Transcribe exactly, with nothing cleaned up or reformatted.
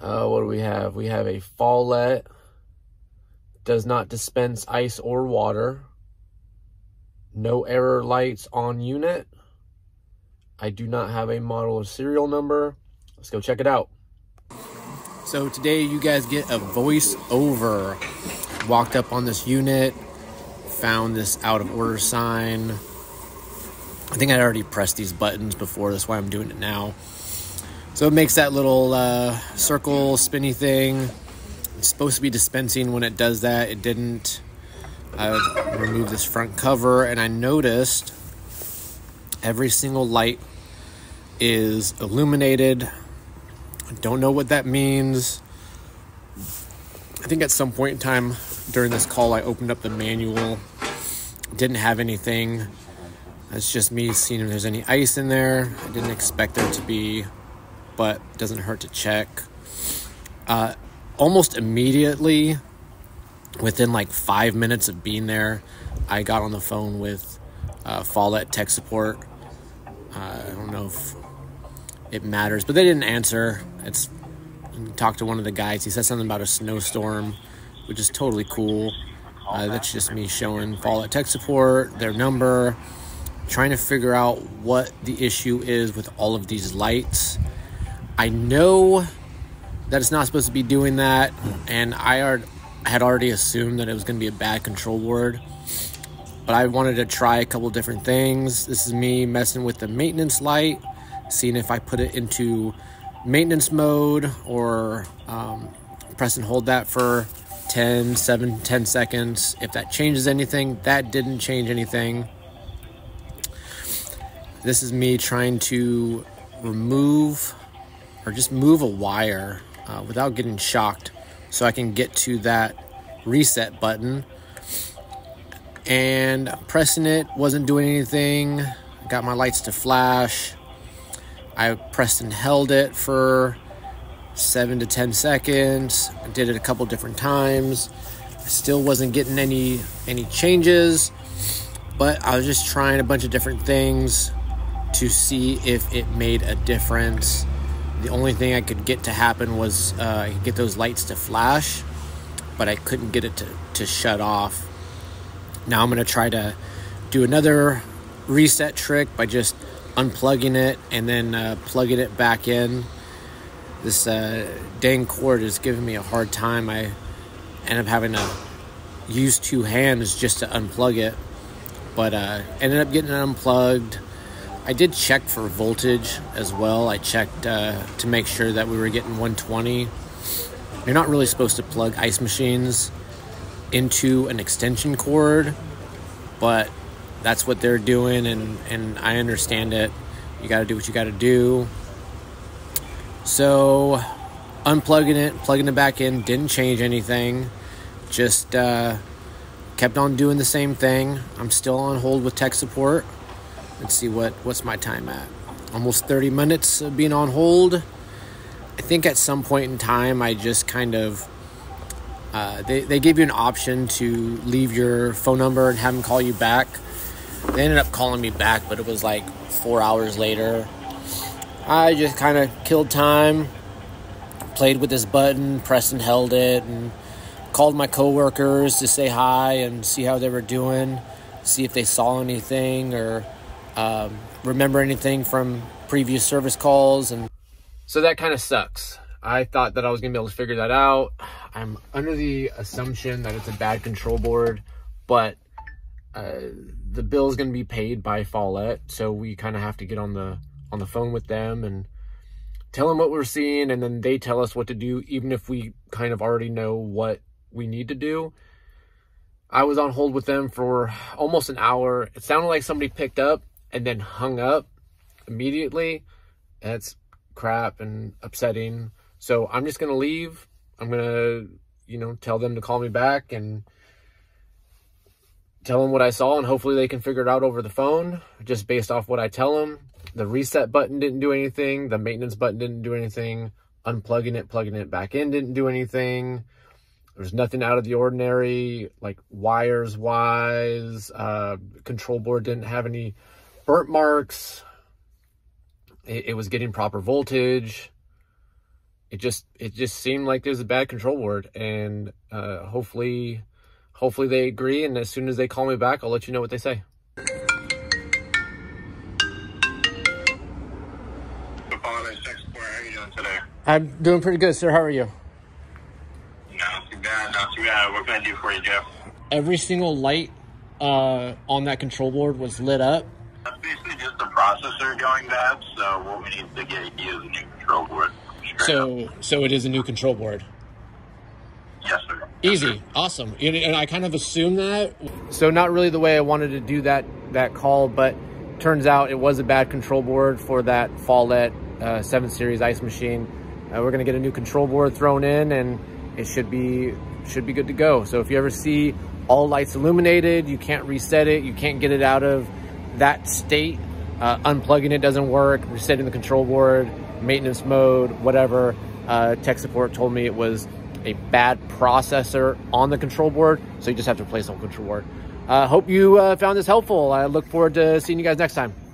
Uh, what do we have? We have a Follett. Does not dispense ice or water. No error lights on unit. I do not have a model or serial number. Let's go check it out. So today you guys get a voiceover. Walked up on this unit, found this out of order sign. I think I already pressed these buttons before, that's why I'm doing it now. So it makes that little uh, circle spinny thing. It's supposed to be dispensing when it does that. It didn't. I've removed this front cover and I noticed every single light is illuminated. I don't know what that means. I think at some point in time during this call, I opened up the manual. Didn't have anything. That's just me seeing if there's any ice in there. I didn't expect there to be, but it doesn't hurt to check. Uh, almost immediately, within like five minutes of being there, I got on the phone with uh, Follett tech support. Uh, I don't know if it matters, but they didn't answer. It's talked to one of the guys. He said something about a snowstorm, which is totally cool. Uh, that's just me showing Follett tech support their number, trying to figure out what the issue is with all of these lights. I know that it's not supposed to be doing that, and I had already assumed that it was going to be a bad control word, but I wanted to try a couple different things. This is me messing with the maintenance light, seeing if I put it into maintenance mode or um, press and hold that for ten, seven, ten seconds, if that changes anything. That didn't change anything. This is me trying to remove or just move a wire uh, without getting shocked so I can get to that reset button. And pressing it wasn't doing anything. Got my lights to flash. I pressed and held it for seven to ten seconds. I did it a couple different times. I still wasn't getting any, any changes, but I was just trying a bunch of different things to see if it made a difference. The only thing I could get to happen was uh, I could get those lights to flash, but I couldn't get it to, to shut off. Now I'm gonna try to do another reset trick by just unplugging it and then uh, plugging it back in. This uh, dang cord is giving me a hard time. I end up having to use two hands just to unplug it, but uh, ended up getting it unplugged. I did check for voltage as well. I checked uh, to make sure that we were getting one twenty. You're not really supposed to plug ice machines into an extension cord, but that's what they're doing, and, and I understand it. You gotta do what you gotta do. So unplugging it, plugging it back in, didn't change anything. Just uh, kept on doing the same thing. I'm still on hold with tech support. Let's see what, what's my time at. Almost thirty minutes of being on hold. I think at some point in time, I just kind of, uh, they, they gave you an option to leave your phone number and have them call you back. They ended up calling me back, but it was like four hours later. I just kind of killed time, played with this button, pressed and held it, and called my coworkers to say hi and see how they were doing, see if they saw anything or Um, remember anything from previous service calls. And so that kind of sucks. I thought that I was gonna be able to figure that out. I'm under the assumption that it's a bad control board, but uh, the bill is gonna be paid by Follett, so we kind of have to get on the on the phone with them and tell them what we're seeing, and then they tell us what to do, even if we kind of already know what we need to do. I was on hold with them for almost an hour. It sounded like somebody picked up and then hung up immediately. That's crap and upsetting. So I'm just gonna leave. I'm gonna, you know, tell them to call me back and tell them what I saw, and hopefully they can figure it out over the phone just based off what I tell them. The reset button didn't do anything. The maintenance button didn't do anything. Unplugging it, plugging it back in didn't do anything. There's nothing out of the ordinary, like wires-wise. Uh, control board didn't have any burnt marks. It, it was getting proper voltage. it just it just seemed like there's a bad control word, and uh, hopefully hopefully they agree, and as soon as they call me back, I'll let you know what they say. I'm doing pretty good, sir. How are you? Not too bad, not too bad. What can I do for you, Jeff? Every single light uh, on that control board was lit up. That's basically just the processor going bad, so what we need to get you is a new control board. So, up. so it is a new control board? Yes, sir. Easy. Yes, sir. Awesome. And I kind of assumed that. So not really the way I wanted to do that, that call, but turns out it was a bad control board for that Follett uh, seven series ice machine. Uh, we're going to get a new control board thrown in, and it should be should be good to go. So if you ever see all lights illuminated, you can't reset it, you can't get it out of that state, uh, unplugging it doesn't work, resetting the control board, maintenance mode, whatever, uh, tech support told me it was a bad processor on the control board, so you just have to replace the whole control board. I uh, hope you uh, found this helpful. I look forward to seeing you guys next time.